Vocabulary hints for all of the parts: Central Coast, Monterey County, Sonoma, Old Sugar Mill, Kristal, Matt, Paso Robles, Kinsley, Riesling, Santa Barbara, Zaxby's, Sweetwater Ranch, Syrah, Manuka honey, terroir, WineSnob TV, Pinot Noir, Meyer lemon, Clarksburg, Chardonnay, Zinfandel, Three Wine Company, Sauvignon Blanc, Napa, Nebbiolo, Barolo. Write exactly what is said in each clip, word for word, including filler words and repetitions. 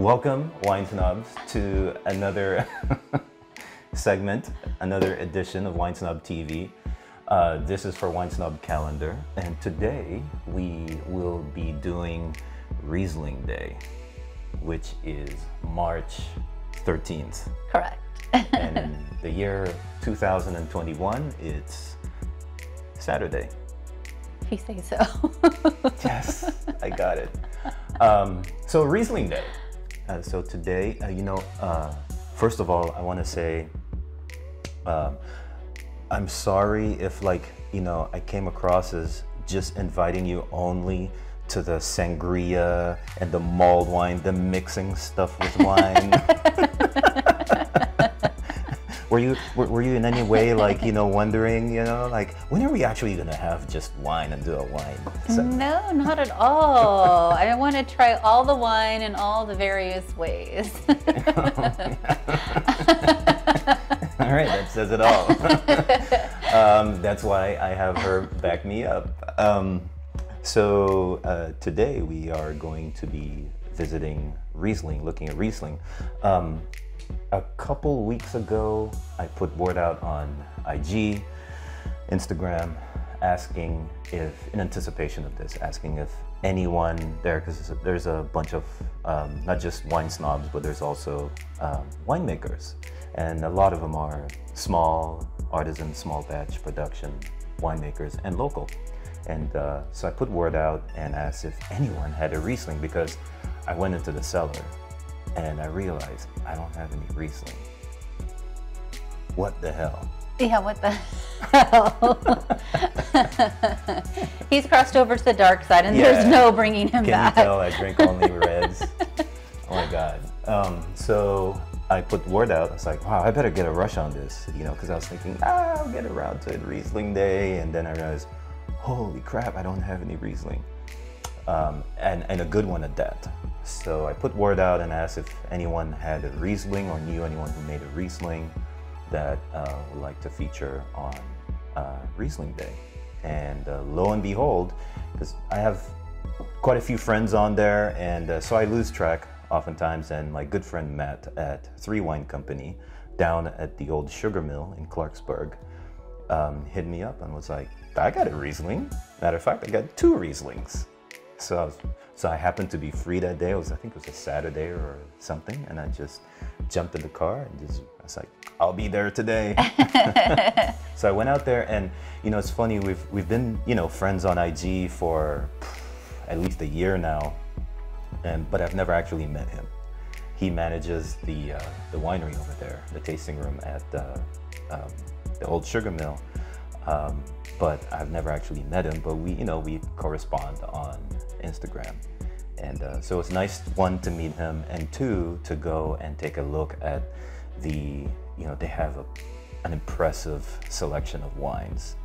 Welcome, wine snobs, to another segment, another edition of WineSnob T V. Uh, this is for WineSnob Calendar, and today we will be doing Riesling Day, which is March thirteenth. Correct. And the year two thousand twenty-one, it's Saturday. If you say so. Yes, I got it. Um, so Riesling Day. Uh, so today, uh, you know, uh, first of all, I want to say uh, I'm sorry if, like, you know, I came across as just inviting you only to the sangria and the mulled wine, the mixing stuff with wine. Were you were, were you in any way, like, you know, wondering, you know, like, when are we actually gonna have just wine and do a wine segment? No, not at all. I want to try all the wine in all the various ways. Oh, yeah. All right, that says it all. Um, that's why I have her back me up. Um, so uh, today we are going to be visiting Riesling, looking at Riesling. Um, A couple weeks ago, I put word out on I G, Instagram, asking if, in anticipation of this, asking if anyone there, because there's a bunch of, um, not just wine snobs, but there's also um, winemakers. And a lot of them are small artisan, small batch production winemakers and local. And uh, so I put word out and asked if anyone had a Riesling, because I went into the cellar and I realized I don't have any Riesling. What the hell? Yeah, what the hell? He's crossed over to the dark side, and yeah, there's no bringing him Can back. Can you tell I drink only reds? Oh my God. Um, so I put word out. I was like, wow, I better get a rush on this, you know, because I was thinking, ah, I'll get around to it, Riesling Day. And then I realized, holy crap, I don't have any Riesling. Um, and, and a good one at that. So I put word out and asked if anyone had a Riesling or knew anyone who made a Riesling that uh, would like to feature on uh, Riesling Day. And uh, lo and behold, because I have quite a few friends on there, and uh, so I lose track oftentimes, and my good friend Matt at Three Wine Company down at the Old Sugar Mill in Clarksburg um, hit me up and was like, I got a Riesling. Matter of fact, I got two Rieslings. So I, was, so I happened to be free that day. It was, I think it was a Saturday or something, and I just jumped in the car and just, I was like, I'll be there today. So I went out there, and, you know, it's funny, we've, we've been, you know, friends on I G for at least a year now, and but I've never actually met him. He manages the, uh, the winery over there, the tasting room at uh, um, the Old Sugar Mill. Um, but I've never actually met him, but we, you know, we correspond on Instagram. And uh, so it's nice, one, to meet him, and two, to go and take a look at the, you know, they have a, an impressive selection of wines.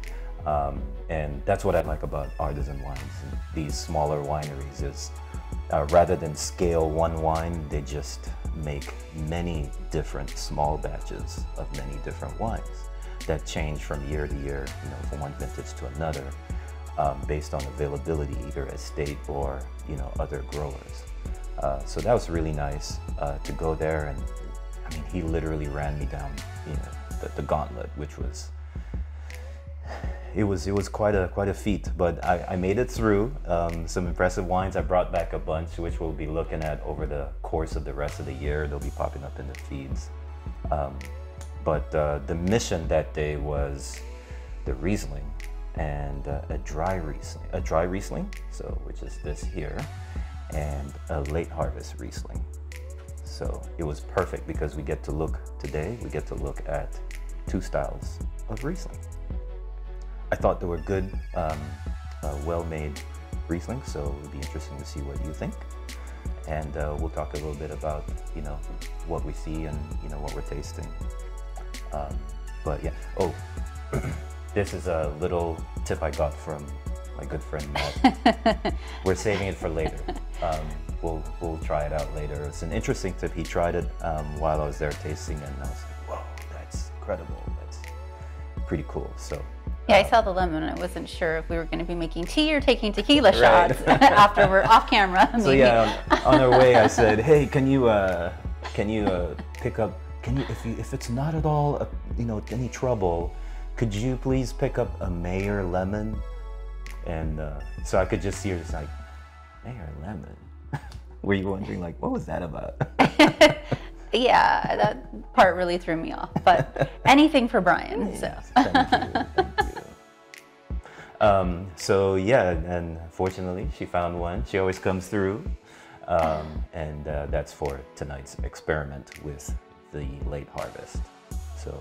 Um, and that's what I like about artisan wines, and these smaller wineries is uh, rather than scale one wine, they just make many different small batches of many different wines that change from year to year, you know, from one vintage to another, um, based on availability, either estate or, you know, other growers. Uh, so that was really nice uh, to go there, and I mean, he literally ran me down, you know, the, the gauntlet, which was, it was it was quite a quite a feat. But I, I made it through. Um, some impressive wines. I brought back a bunch, which we'll be looking at over the course of the rest of the year. They'll be popping up in the feeds. Um, But uh, the mission that day was the Riesling, and uh, a dry Riesling, a dry Riesling, so which is this here, and a late harvest Riesling. So it was perfect, because we get to look today, we get to look at two styles of Riesling. I thought they were good, um, uh, well-made Riesling, so it would be interesting to see what you think. And uh, we'll talk a little bit about, you know, what we see and, you know, what we're tasting. Um, but yeah, oh, this is a little tip I got from my good friend Matt. We're saving it for later. Um, we'll, we'll try it out later. It's an interesting tip. He tried it um, while I was there tasting, and I was like, whoa, that's incredible. That's pretty cool. So Yeah, I saw the lemon and I wasn't sure if we were going to be making tea or taking tequila shots right. after we're off camera. So maybe. yeah, on, on our way I said, hey, can you, uh, can you uh, pick up, can you if, you, if it's not at all, uh, you know, any trouble, could you please pick up a Meyer lemon? And uh, so I could just see her just like, Meyer lemon? Were you wondering like, what was that about? Yeah, that part really threw me off, but anything for Brian. Nice. So. Thank you, thank you. Um, so yeah, and fortunately she found one. She always comes through, um, and uh, that's for tonight's experiment with the late harvest. So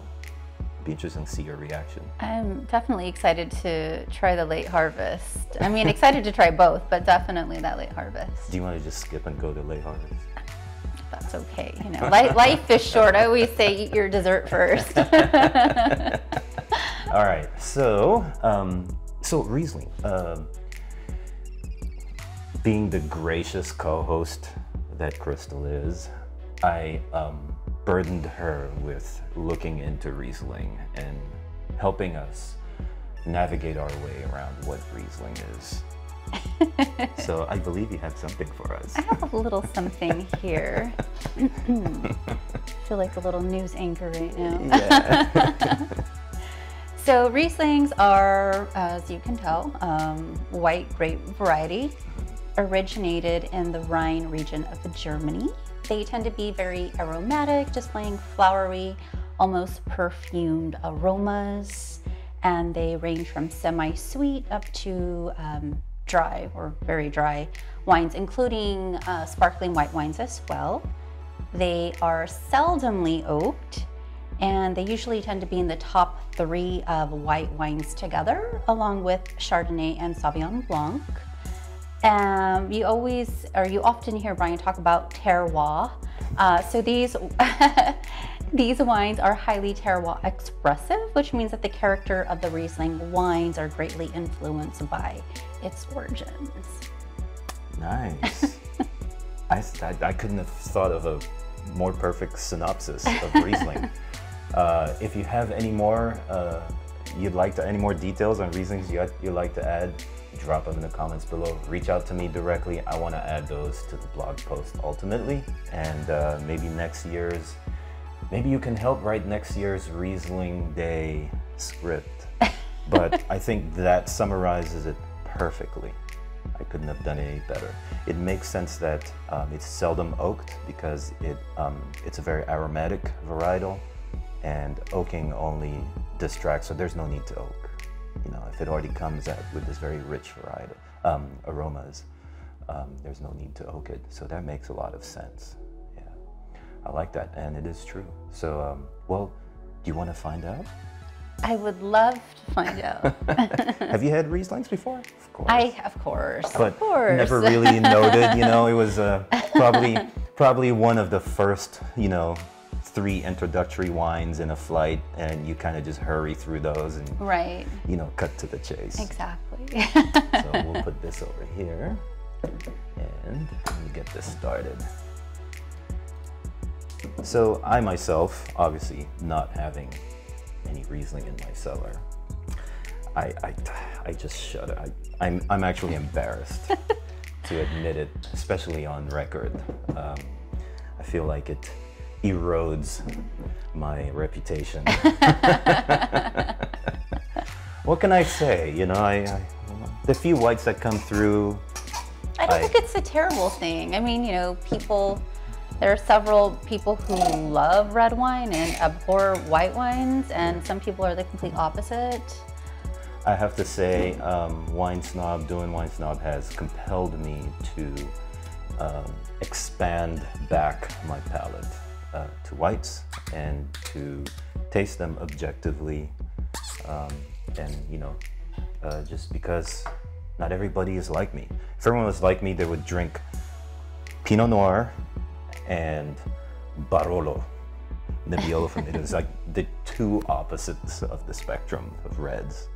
it'll be interesting to see your reaction. I'm definitely excited to try the late harvest. I mean, excited to try both, but definitely that late harvest. Do you want to just skip and go to late harvest? That's okay, you know, life, life is short. I always say eat your dessert first. All right, so um, so Riesling, uh, being the gracious co-host that Crystal is, I um, burdened her with looking into Riesling and helping us navigate our way around what Riesling is. So I believe you have something for us. I have a little something here. I feel like a little news anchor right now. Yeah. So Rieslings are, as you can tell, um, white grape variety, originated in the Rhine region of Germany. They tend to be very aromatic, displaying flowery, almost perfumed aromas, and they range from semi-sweet up to um, dry or very dry wines, including uh, sparkling white wines as well. They are seldomly oaked, and they usually tend to be in the top three of white wines together, along with Chardonnay and Sauvignon Blanc. Um, you always, or you often hear Brian talk about terroir. Uh, so these, these wines are highly terroir expressive, which means that the character of the Riesling wines are greatly influenced by its origins. Nice. I, I, I couldn't have thought of a more perfect synopsis of Riesling. Uh, if you have any more, uh, you'd like to, any more details on Rieslings you, you'd like to add, drop them in the comments below. Reach out to me directly. I want to add those to the blog post ultimately, and uh, maybe next year's, maybe you can help write next year's Riesling Day script. But I think that summarizes it perfectly. I couldn't have done it any better. It makes sense that um, it's seldom oaked because it um, it's a very aromatic varietal, and oaking only distracts, so there's no need to oak. You know, if it already comes out with this very rich varietal um, aromas, um, there's no need to oak it. So that makes a lot of sense. Yeah, I like that, and it is true. So, um, well, do you want to find out? I would love to find out. Have you had Rieslings before? Of course. I, of course. But of course. Never really noted, you know, it was uh, probably probably one of the first, you know, three introductory wines in a flight, and you kind of just hurry through those and, right. you know, cut to the chase. Exactly. So we'll put this over here, and let me get this started. So I myself, obviously not having any Riesling in my cellar, I, I, I just shudder. I, I'm, I'm actually embarrassed to admit it, especially on record. Um, I feel like it erodes my reputation. What can I say? You know, I, I the few whites that come through. I don't I, think it's a terrible thing. I mean, you know, people. There are several people who love red wine and abhor white wines, and some people are the complete opposite. I have to say, um, WineSnob, doing WineSnob has compelled me to um, expand back my palate uh, to whites and to taste them objectively. Um, and, you know, uh, just because not everybody is like me. If everyone was like me, they would drink Pinot Noir and Barolo, Nebbiolo from Italy. It's like the two opposites of the spectrum of reds.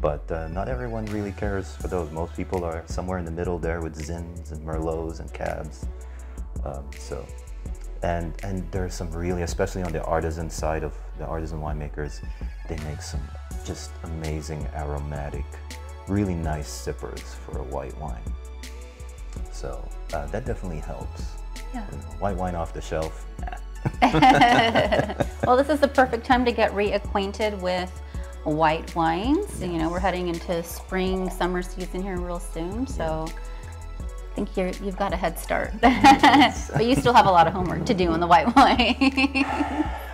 But uh, not everyone really cares for those. Most people are somewhere in the middle there with Zins and Merlots and Cabs. Um, so And and there's some really, especially on the artisan side of the artisan winemakers, they make some just amazing aromatic, really nice sippers for a white wine. So uh, that definitely helps. Yeah. You know, white wine off the shelf, nah. Well, this is the perfect time to get reacquainted with white wines. Yes. You know, we're heading into spring, summer season here real soon, so. Yeah. I think you're, you've got a head start, but you still have a lot of homework to do on the white wine.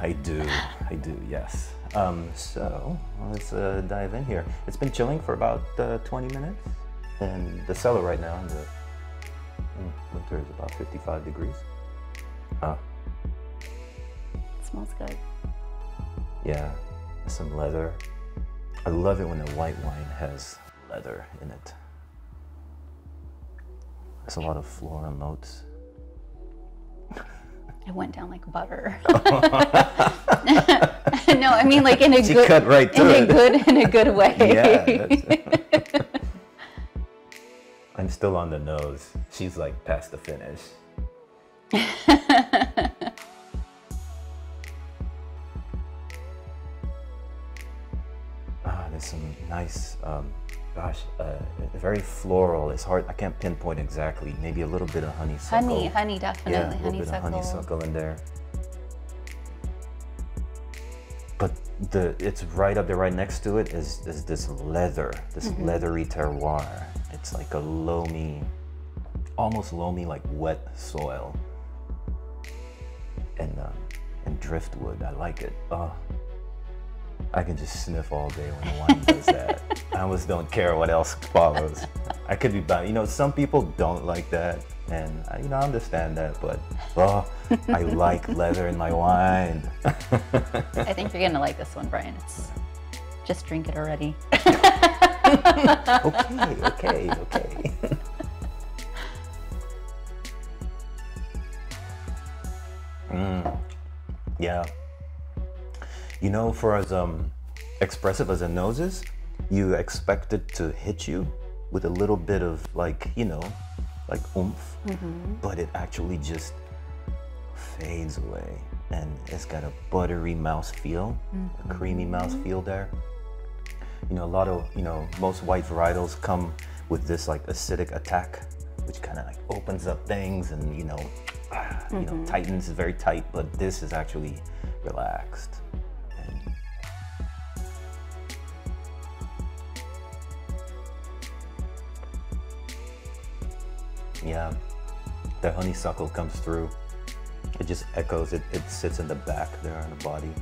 I do, I do, yes. Um, so let's uh, dive in here. It's been chilling for about uh, twenty minutes, and the cellar right now in the in winter is about fifty-five degrees. Ah, it smells good. Yeah, some leather. I love it when a white wine has leather in it. There's a lot of floral notes. It went down like butter. Oh. No, I mean like in a she good, cut right in a it. good, in a good way. Yeah, I'm still on the nose. She's like past the finish. Ah, there's some nice. Um, Gosh, uh, very floral. It's hard. I can't pinpoint exactly. Maybe a little bit of honeysuckle. Honey, honey, definitely. Yeah, a little honeysuckle. bit of honeysuckle in there. But the it's right up there, right next to it is is this leather, this mm-hmm. leathery terroir. It's like a loamy, almost loamy, like wet soil, and uh, and driftwood. I like it. Oh. I can just sniff all day when the wine does that. I almost don't care what else follows. I could be bad. You know, some people don't like that, and I, you know, I understand that, but oh, I like leather in my wine. I think you're gonna like this one, Brian. It's just drink it already. okay, okay, okay. mm, yeah. You know, for as um, expressive as a nose is, you expect it to hit you with a little bit of like, you know, like oomph, mm-hmm. but it actually just fades away. And it's got a buttery mouthfeel, mm-hmm. a creamy mouthfeel there. You know, a lot of, you know, most white varietals come with this like acidic attack, which kind of like opens up things and, you know, mm-hmm. you know, tightens, very tight, but this is actually relaxed. Yeah, the honeysuckle comes through. It just echoes. It, it sits in the back there on the body.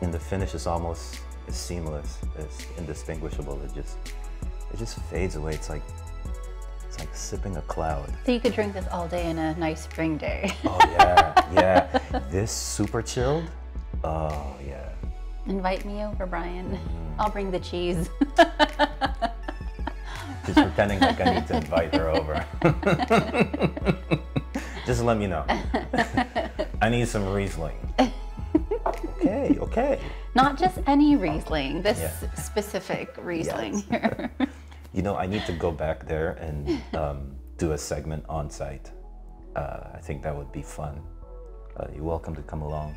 And the finish is almost it's seamless. It's indistinguishable. It just it just fades away. It's like it's like sipping a cloud. So you could drink this all day in a nice spring day. Oh yeah, yeah. This super chilled. Oh yeah. Invite me over, Brian. Mm-hmm. I'll bring the cheese. Just pretending like I need to invite her over. Just let me know. I need some Riesling. Okay, okay. Not just any Riesling, this yeah. specific Riesling yes. here. You know, I need to go back there and um, do a segment on site. Uh, I think that would be fun. Uh, you're welcome to come along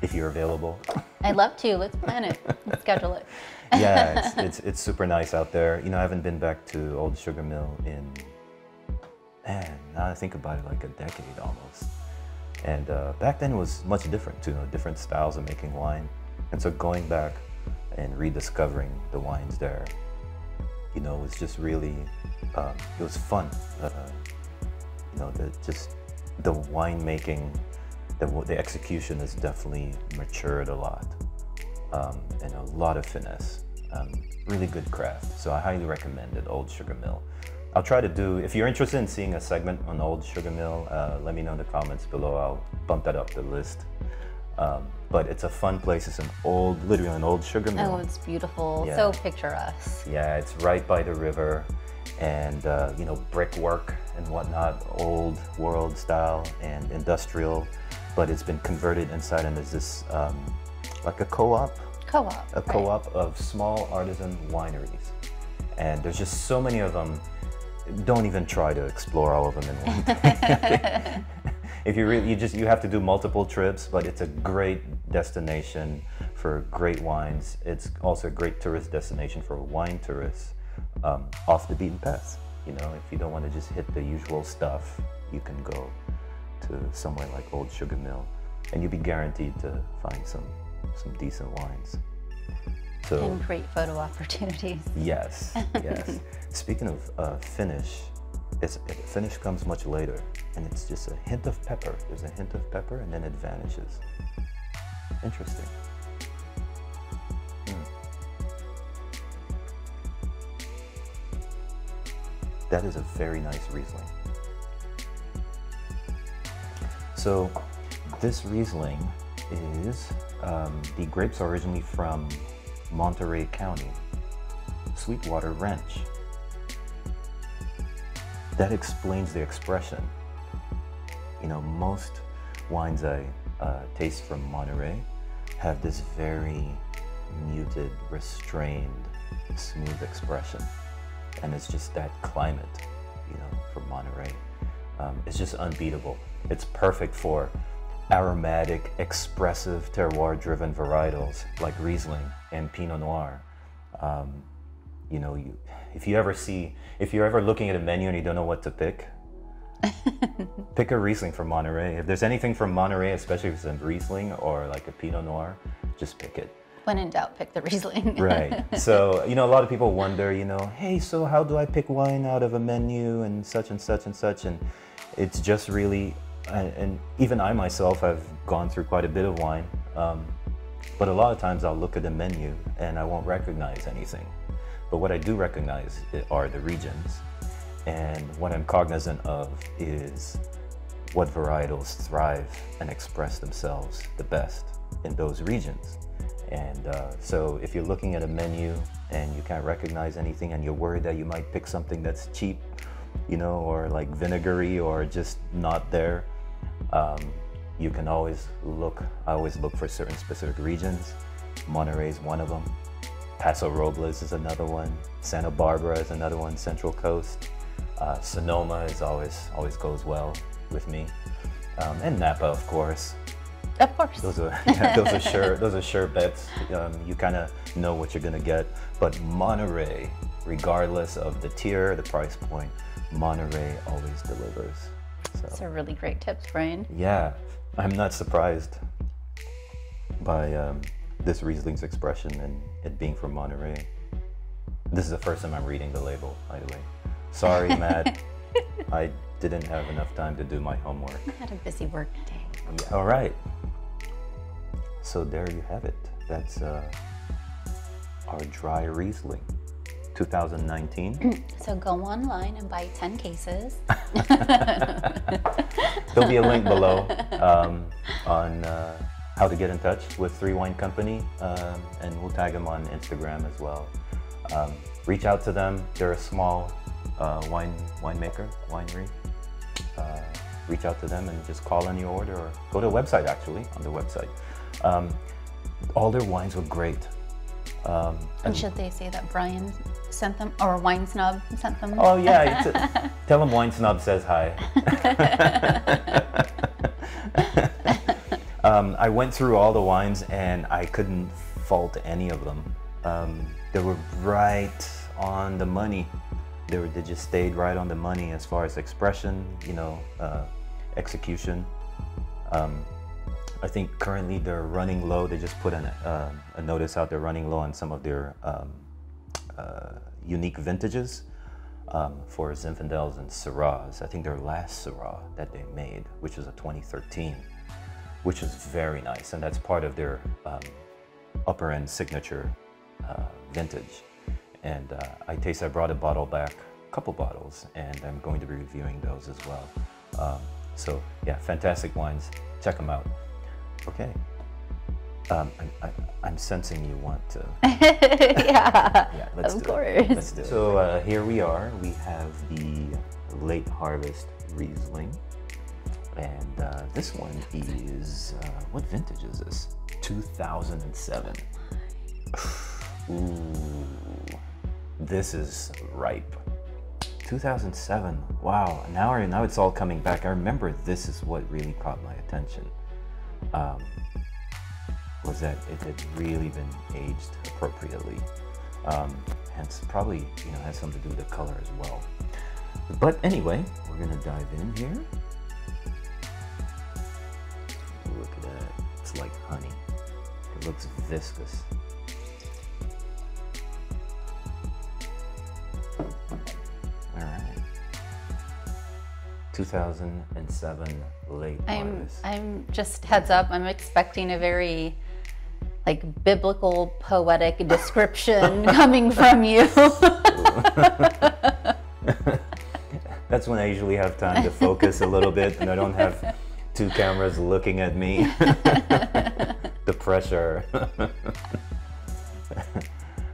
if you're available. I'd love to. Let's plan it. Let's schedule it. Yeah, it's, it's it's super nice out there. You know, I haven't been back to Old Sugar Mill in, man, now I think about it, like a decade almost. And uh, back then it was much different too, you know, different styles of making wine. And so going back and rediscovering the wines there, you know, was just really, um, it was fun. Uh, you know, the, just the winemaking, the, the execution has definitely matured a lot. Um, and a lot of finesse, um, really good craft. So I highly recommend it, Old Sugar Mill. I'll try to do, if you're interested in seeing a segment on Old Sugar Mill, uh, let me know in the comments below. I'll bump that up the list. Um, but it's a fun place. It's an old, literally an old sugar mill. Oh, it's beautiful. Yeah. So picturesque. Yeah, it's right by the river and, uh, you know, brickwork and whatnot, old world style and industrial, but it's been converted inside and there's this, um, like a co-op, co-op, a co-op right. of small artisan wineries, and there's just so many of them. Don't even try to explore all of them in one day. if you really, you just, you have to do multiple trips, but it's a great destination for great wines. It's also a great tourist destination for wine tourists, um, off the beaten path. You know, if you don't want to just hit the usual stuff, you can go to somewhere like Old Sugar Mill, and you'll be guaranteed to find some some decent wines. So, and great photo opportunities. Yes, yes. Speaking of uh, finish, it's, it, finish comes much later, and it's just a hint of pepper. There's a hint of pepper, and then it vanishes. Interesting. Mm. That is a very nice Riesling. So this Riesling is, um, the grapes are originally from Monterey County, Sweetwater Ranch. That explains the expression. You know, most wines I uh, taste from Monterey have this very muted, restrained, smooth expression. And it's just that climate, you know, from Monterey. Um, it's just unbeatable. It's perfect for aromatic, expressive, terroir-driven varietals like Riesling and Pinot Noir. Um, you know, you, if you ever see, if you're ever looking at a menu and you don't know what to pick, pick a Riesling from Monterey. If there's anything from Monterey, especially if it's a Riesling or like a Pinot Noir, just pick it. When in doubt, pick the Riesling. Right. So, you know, a lot of people wonder, you know, hey, so how do I pick wine out of a menu and such and such and such? And it's just really, and, and even I myself have gone through quite a bit of wine, um, but a lot of times I'll look at the menu and I won't recognize anything. But what I do recognize are the regions. And what I'm cognizant of is what varietals thrive and express themselves the best in those regions. And uh, so if you're looking at a menu and you can't recognize anything and you're worried that you might pick something that's cheap, you know, or like vinegary or just not there, um, you can always look, I always look for certain specific regions. Monterey is one of them. Paso Robles is another one. Santa Barbara is another one, Central Coast. Uh, Sonoma is always, always goes well with me. Um, and Napa, of course. Of course. Those are, yeah, those are sure, those are sure bets. Um, you kind of know what you're going to get. But Monterey, regardless of the tier, the price point, Monterey always delivers. So, those are really great tips, Brian. Yeah. I'm not surprised by um, this Riesling's expression and it being from Monterey. This is the first time I'm reading the label, by the way. Sorry, Matt. I didn't have enough time to do my homework. I had a busy work day. Yeah. All right. So there you have it. That's uh, our dry Riesling, two thousand nineteen. So go online and buy ten cases. There'll be a link below um, on uh, how to get in touch with Three Wine Company, um, and we'll tag them on Instagram as well. Um, reach out to them. They're a small uh, wine winemaker, winery. Uh, reach out to them and just call in your order, or go to the website, actually, on the website. Um, all their wines were great. Um, and, and should they say that Brian sent them, or WineSnob sent them? Oh yeah, a, tell them WineSnob says hi. um, I went through all the wines and I couldn't fault any of them. Um, they were right on the money. They, were, they just stayed right on the money as far as expression, you know, uh, execution. Um, I think currently they're running low. They just put an, uh, a notice out. They're running low on some of their um, uh, unique vintages um, for Zinfandels and Syrahs. I think their last Syrah that they made, which is a twenty thirteen, which is very nice. And that's part of their um, upper end signature uh, vintage. And uh, I taste, I brought a bottle back, a couple bottles, and I'm going to be reviewing those as well. Um, so yeah, fantastic wines. Check them out. Okay. Um, I, I, I'm sensing you want to. yeah, yeah let's of do course. It. Let's do so it. Uh, here we are. We have the late harvest Riesling. And uh, this one is, uh, what vintage is this? two thousand seven. Ooh, this is ripe. two thousand seven. Wow, now, now it's all coming back. I remember this is what really caught my attention, um, was that it had really been aged appropriately. Um, hence, probably, you know, has something to do with the color as well. But anyway, we're going to dive in here. Look at that. It's like honey. It looks viscous. two thousand seven, late I'm, August. I'm just heads up, I'm expecting a very like biblical poetic description coming from you. That's when I usually have time to focus a little bit and I don't have two cameras looking at me. The pressure.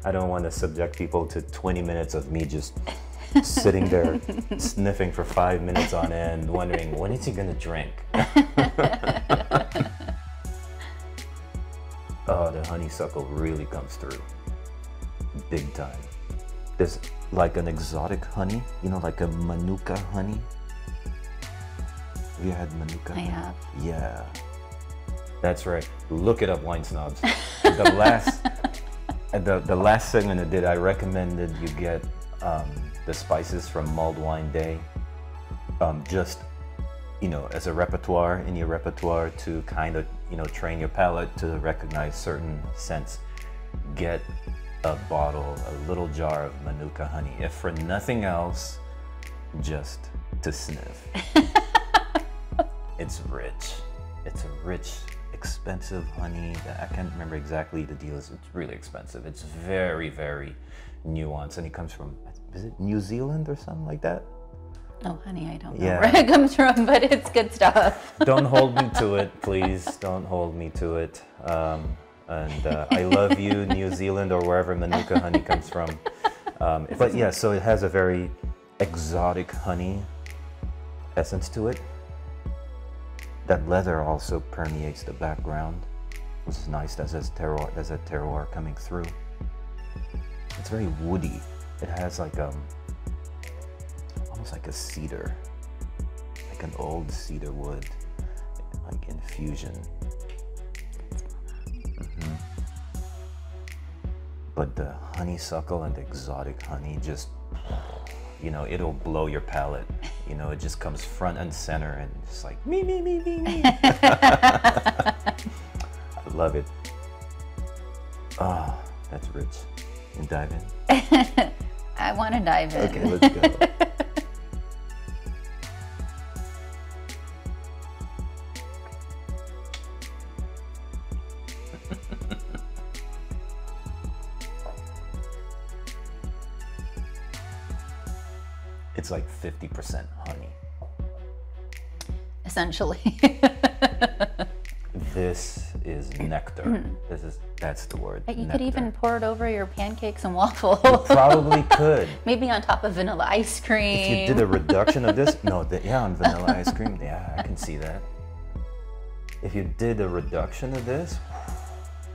I don't want to subject people to twenty minutes of me just sitting there sniffing for five minutes on end, wondering when is he gonna drink. Oh, the honeysuckle really comes through big time. There's like an exotic honey, you know, like a Manuka honey. Have you had Manuka honey? I have. Yeah, that's right. Look it up, Wine Snobs. The last the, the last segment I did, I recommended you get um the spices from Mulled Wine Day, um, just, you know, as a repertoire, in your repertoire to kind of, you know, train your palate to recognize certain scents. Get a bottle, a little jar of Manuka honey, if for nothing else, just to sniff. It's rich. It's a rich, expensive honey that I can't remember exactly the deal is. It's really expensive. It's very, very nuanced, and it comes from, is it New Zealand or something like that? Oh, honey, I don't know yeah. where it comes from, but it's good stuff. Don't hold me to it, please. Don't hold me to it. Um, and uh, I love you, New Zealand, or wherever Manuka honey comes from. Um, but yeah, so it has a very exotic honey essence to it. That leather also permeates the background, which is nice. That's a terroir, that's a terroir coming through. It's very woody. It has like um, almost like a cedar, like an old cedar wood, like infusion. Mm-hmm. But the honeysuckle and the exotic honey just, you know, it'll blow your palate. You know, it just comes front and center and it's like, me, me, me, me, me. I love it. Ah, oh, that's rich. And dive in. I want to dive in. Okay, let's go. It's like fifty percent honey. Essentially. This is nectar. Mm. This is, that's the word. You nectar. Could even pour it over your pancakes and waffles. You probably could. Maybe on top of vanilla ice cream. If you did a reduction of this, no, the, yeah, on vanilla ice cream, yeah, I can see that. If you did a reduction of this,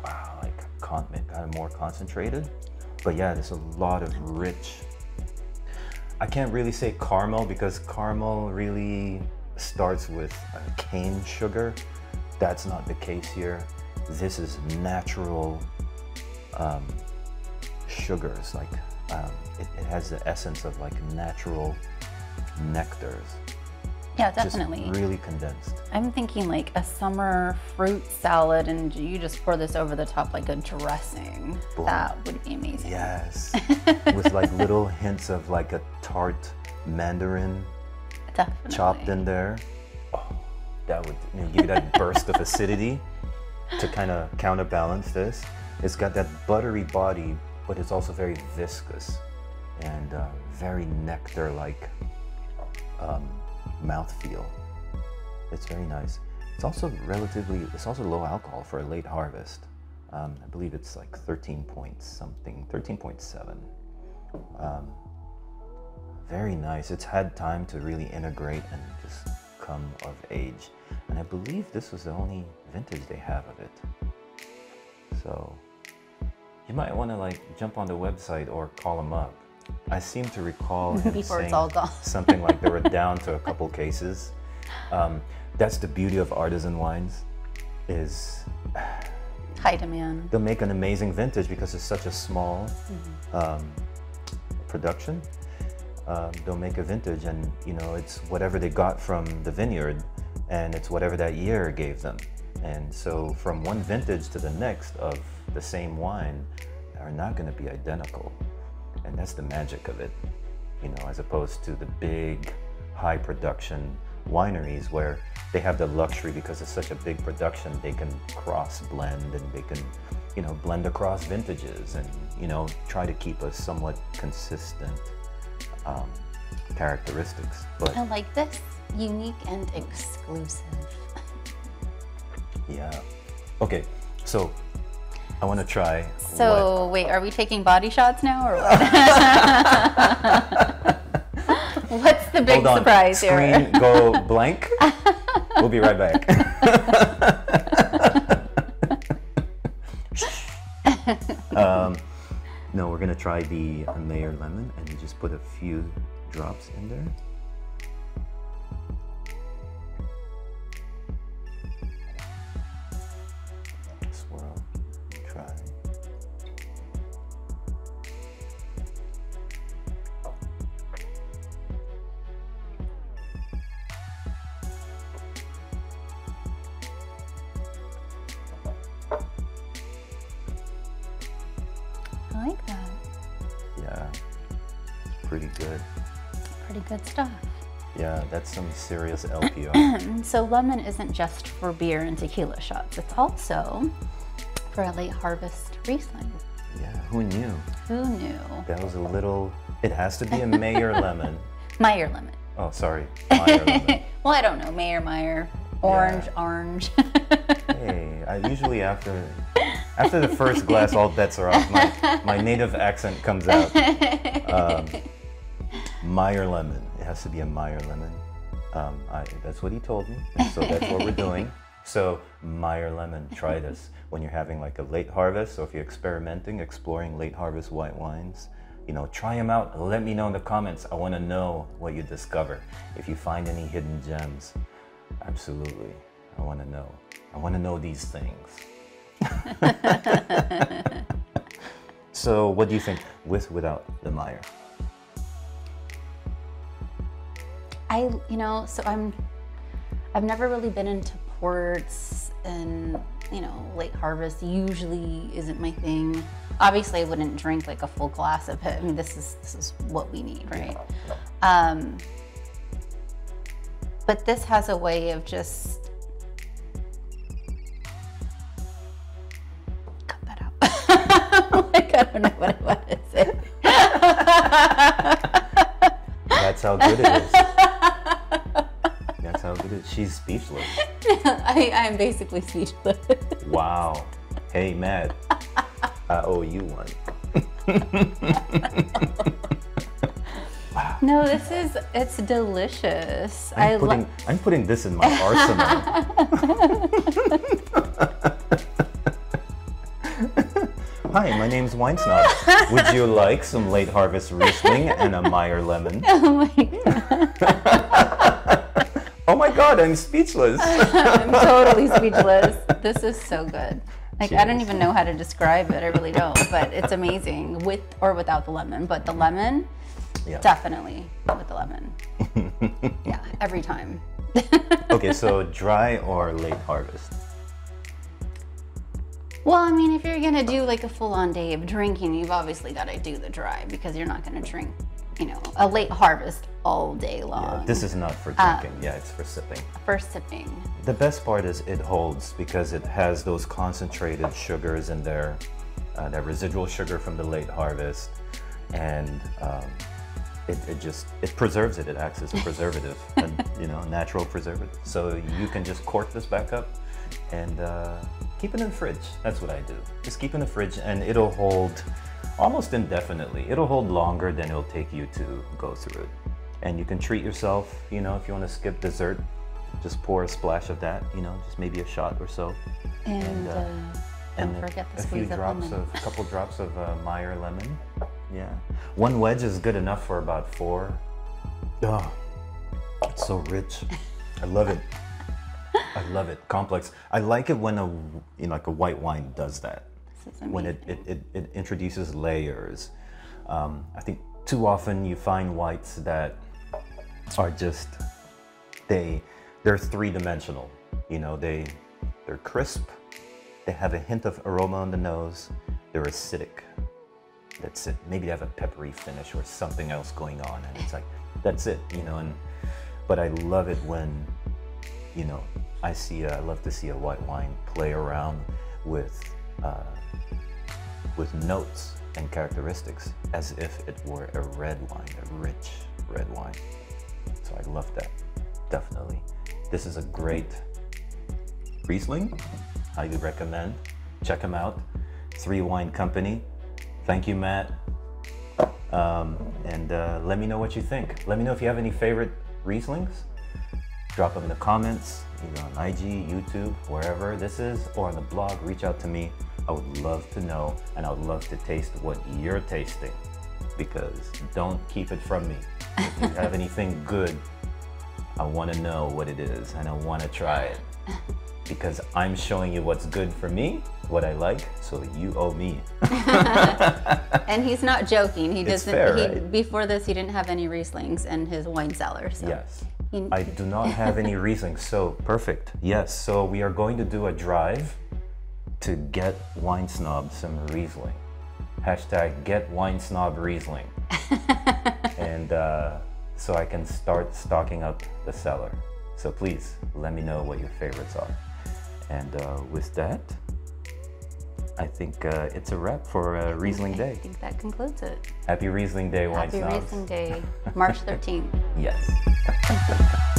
wow, like con kind of more concentrated. But yeah, there's a lot of rich. I can't really say caramel because caramel really starts with uh, cane sugar. That's not the case here. This is natural um, sugars. Like um, it, it has the essence of like natural nectars. Yeah, definitely. Just really condensed. I'm thinking like a summer fruit salad, and you just pour this over the top like a dressing. Boom. That would be amazing. Yes, with like little hints of like a tart mandarin. Definitely. Chopped in there. Oh. That would, you know, give you that burst of acidity to kind of counterbalance this. It's got that buttery body, but it's also very viscous and uh, very nectar-like um, mouthfeel. It's very nice. It's also relatively, it's also low alcohol for a late harvest. Um, I believe it's like thirteen point something, thirteen point seven. Um, very nice. It's had time to really integrate and just come of age, and I believe this was the only vintage they have of it. So you might want to like jump on the website or call them up I seem to recall him Before saying it's all gone. something like they were down to a couple cases. Um, that's the beauty of artisan wines, is high demand. They'll make an amazing vintage because it's such a small mm-hmm. um, production. Um, they'll make a vintage, and you know, it's whatever they got from the vineyard, and it's whatever that year gave them. And so from one vintage to the next of the same wine are not going to be identical. And that's the magic of it, you know, as opposed to the big high production wineries where they have the luxury because it's such a big production, they can cross blend and they can, you know, blend across vintages and, you know, try to keep a somewhat consistent um, characteristics. But I like this, unique and exclusive. Yeah. Okay, so I want to try. So what? Wait, are we taking body shots now or what? What's the big Hold on. surprise here? Screen go blank. We'll be right back. um, no, we're gonna try the Meyer lemon, and you just put a few drops in there. I like that. Yeah, it's pretty good. Pretty good stuff. Yeah, that's some serious L P R. So lemon isn't just for beer and tequila shots. It's also for a late harvest Riesling. Yeah, who knew? Who knew? That was a little, it has to be a Meyer lemon. Meyer lemon. Oh, sorry, Meyer lemon. Well, I don't know, Meyer, Meyer, orange, yeah. orange. Hey, I usually after... After the first glass, all bets are off. My, my native accent comes out. Um, Meyer lemon. It has to be a Meyer lemon. Um, I, that's what he told me. So that's what we're doing. So Meyer lemon. Try this when you're having like a late harvest. So if you're experimenting, exploring late harvest white wines, you know, try them out. Let me know in the comments. I want to know what you discover. If you find any hidden gems, absolutely. I want to know. I want to know these things. So what do you think, with without the Meyer? I you know so I'm I've never really been into ports, and you know late harvest usually isn't my thing. Obviously I wouldn't drink like a full glass of it. I mean, this is this is what we need, right? Um, but this has a way of just Like, I don't know what I want to say. That's how good it is. That's how good it is. She's speechless. I am basically speechless. Wow. Hey, Matt, I owe you one. Wow. No, this is, it's delicious. I'm, I putting, I'm putting this in my arsenal. Hi, my name's WineSnob. Would you like some late harvest Riesling and a Meyer lemon? Oh my god. Oh my god, I'm speechless. I'm totally speechless. This is so good. Like, Cheers. I don't even know how to describe it. I really don't, but it's amazing with or without the lemon. But the lemon, yeah. Definitely with the lemon. Yeah, every time. Okay, so dry or late harvest? Well, I mean, if you're going to do like a full-on day of drinking, you've obviously got to do the dry, because you're not going to drink, you know, a late harvest all day long. Yeah, this is not for drinking. Uh, yeah, it's for sipping. For sipping. The best part is it holds, because it has those concentrated sugars in there, uh, that residual sugar from the late harvest, and um, it, it just, it preserves it. It acts as a preservative, a, you know, natural preservative. So you can just cork this back up and... Uh, keep it in the fridge. That's what I do. Just keep it in the fridge, and it'll hold almost indefinitely. It'll hold longer than it'll take you to go through it. And you can treat yourself, you know, if you want to skip dessert, just pour a splash of that, you know, just maybe a shot or so. And, and, uh, uh, and don't forget the squeeze of lemon. A few drops of, a couple drops of uh, Meyer lemon. Yeah. One wedge is good enough for about four. Oh, it's so rich. I love it. I love it. Complex. I like it when a, you know, like a white wine does that. When it, it, it, it introduces layers. Um, I think too often you find whites that are just, they, they're three-dimensional. You know, they, they're crisp. They have a hint of aroma on the nose. They're acidic. That's it. Maybe they have a peppery finish or something else going on. And it's like, that's it, you know. And but I love it when, you know, I see, a, I love to see a white wine play around with, uh, with notes and characteristics as if it were a red wine, a rich red wine. So I love that, definitely. This is a great Riesling. I do recommend. Check them out. Three Wine Company. Thank you, Matt. Um, and uh, let me know what you think. Let me know if you have any favorite Rieslings. Drop them in the comments, either on I G, YouTube, wherever this is, or on the blog. Reach out to me. I would love to know, and I would love to taste what you're tasting, because don't keep it from me. If you have anything good, I want to know what it is, and I want to try it, because I'm showing you what's good for me, what I like, so you owe me. And he's not joking. He doesn't. It's fair, he, right? Before this, he didn't have any Rieslings in his wine cellar. So. Yes, he, I do not have any Rieslings. So perfect. Yes. So we are going to do a drive to get Wine Snob some Riesling. Hashtag Get Wine Snob Riesling. And uh, so I can start stocking up the cellar. So please let me know what your favorites are. And uh, with that, I think uh, it's a wrap for uh, Riesling Day. I think that concludes it. Happy Riesling Day, Wine Snobs. Happy Riesling Day, March thirteenth. Yes.